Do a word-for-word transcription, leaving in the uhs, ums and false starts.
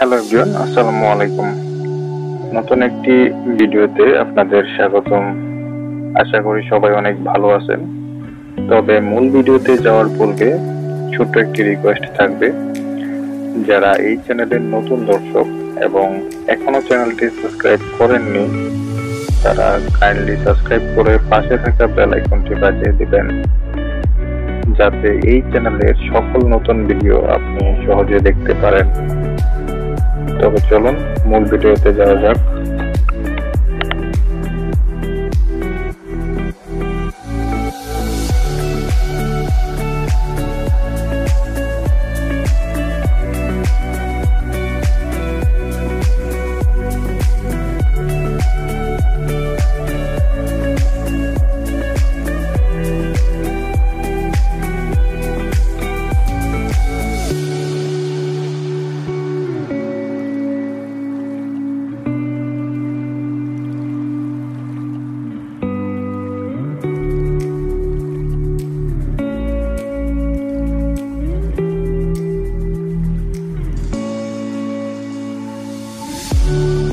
Hello everyone, আসসালামু আলাইকুম। নতুন একটি ভিডিওতে আপনাদের স্বাগতম। আশা করি সবাই অনেক ভালো আছেন। তবে মূল ভিডিওতে যাওয়ার পূর্বে ছোট্ট একটি রিকোয়েস্ট থাকবে, যারা এই চ্যানেলের নতুন দর্শক এবং এখনো চ্যানেলটি সাবস্ক্রাইব করেননি তারা কাইন্ডলি সাবস্ক্রাইব করে পাশে থাকা বেল আইকনটি বাজিয়ে দিবেন, যাতে এই চ্যানেলের সকল নতুন ভিডিও আপনি সহজে দেখতে পারেন। তবে চলুন মূল ভিডিওতে যাওয়া যাক।